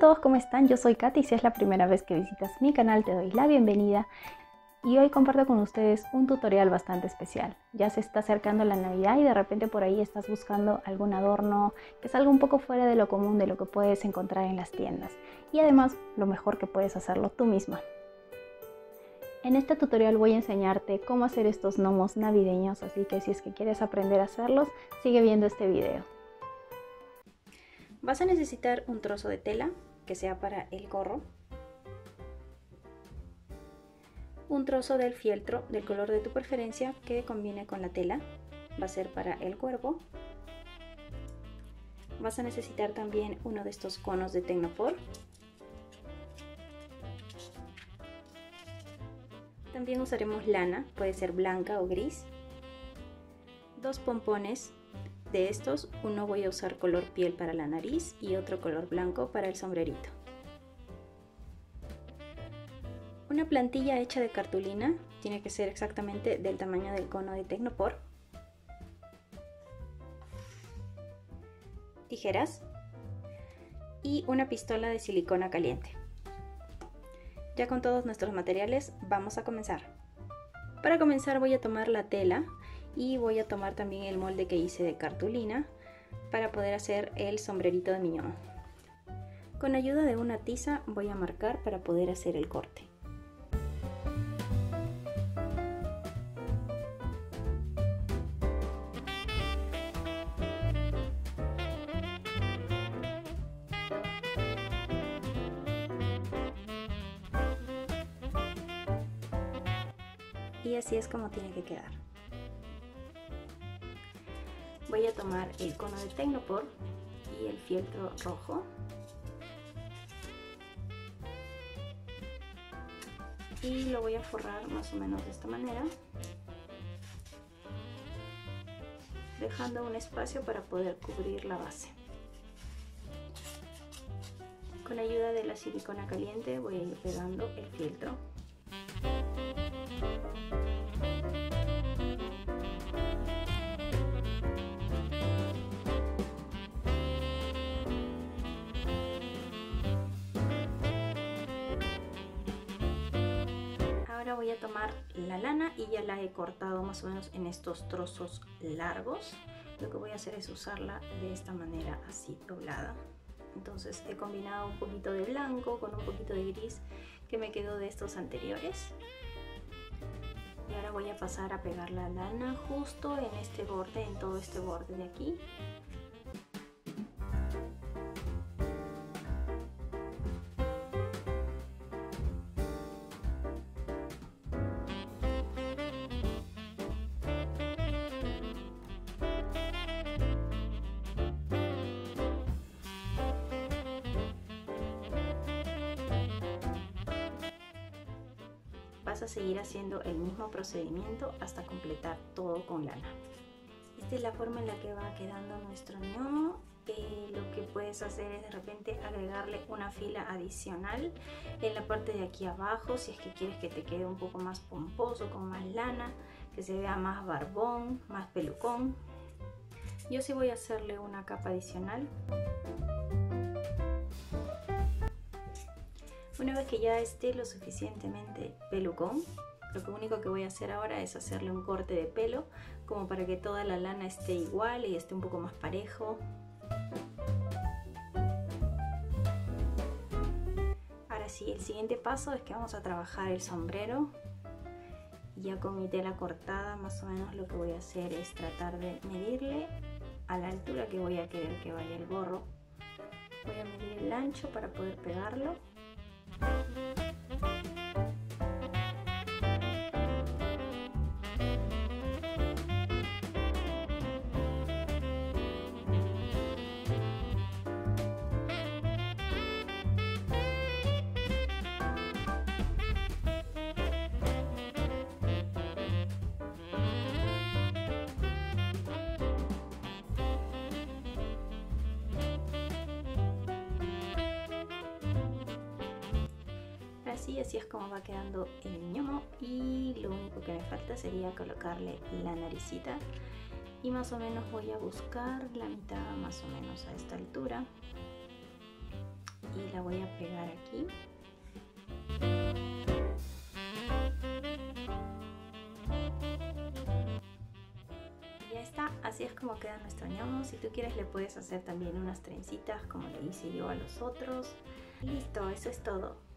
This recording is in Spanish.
a todos, ¿cómo están? Yo soy Katy y si es la primera vez que visitas mi canal te doy la bienvenida y hoy comparto con ustedes un tutorial bastante especial. Ya se está acercando la Navidad y de repente por ahí estás buscando algún adorno que salga un poco fuera de lo común, de lo que puedes encontrar en las tiendas y además lo mejor que puedes hacerlo tú misma. En este tutorial voy a enseñarte cómo hacer estos gnomos navideños, así que si es que quieres aprender a hacerlos, sigue viendo este video. Vas a necesitar un trozo de tela, que sea para el gorro, un trozo del fieltro del color de tu preferencia que combine con la tela, va a ser para el cuervo. Vas a necesitar también uno de estos conos de Tecnopor, también usaremos lana, puede ser blanca o gris, dos pompones. De estos, uno voy a usar color piel para la nariz y otro color blanco para el sombrerito. Una plantilla hecha de cartulina, tiene que ser exactamente del tamaño del cono de Tecnopor. Tijeras y una pistola de silicona caliente. Ya con todos nuestros materiales vamos a comenzar. Para comenzar voy a tomar la tela y voy a tomar también el molde que hice de cartulina para poder hacer el sombrerito de mi gnomo. Con ayuda de una tiza voy a marcar para poder hacer el corte. Y así es como tiene que quedar. Voy a tomar el cono de Tecnopor y el fieltro rojo y lo voy a forrar más o menos de esta manera, dejando un espacio para poder cubrir la base. Con la ayuda de la silicona caliente voy a ir pegando el fieltro. Ahora voy a tomar la lana y ya la he cortado más o menos en estos trozos largos. Lo que voy a hacer es usarla de esta manera, así doblada. Entonces he combinado un poquito de blanco con un poquito de gris que me quedó de estos anteriores. Y ahora voy a pasar a pegar la lana justo en este borde, en todo este borde de aquí. Vas a seguir haciendo el mismo procedimiento hasta completar todo con lana. Esta es la forma en la que va quedando nuestro gnomo. Lo que puedes hacer es de repente agregarle una fila adicional en la parte de aquí abajo si es que quieres que te quede un poco más pomposo, con más lana, que se vea más barbón, más pelucón. Yo sí voy a hacerle una capa adicional. Una vez que ya esté lo suficientemente pelucón, lo único que voy a hacer ahora es hacerle un corte de pelo como para que toda la lana esté igual y esté un poco más parejo. Ahora sí, el siguiente paso es que vamos a trabajar el sombrero. Ya con mi tela cortada más o menos lo que voy a hacer es tratar de medirle a la altura que voy a querer que vaya el gorro. Voy a medir el ancho para poder pegarlo. Así es como va quedando el gnomo y lo único que me falta sería colocarle la naricita y más o menos voy a buscar la mitad más o menos a esta altura y la voy a pegar aquí. Ya está, así es como queda nuestro ñomo. Si tú quieres le puedes hacer también unas trencitas como le hice yo a los otros. Listo, eso es todo.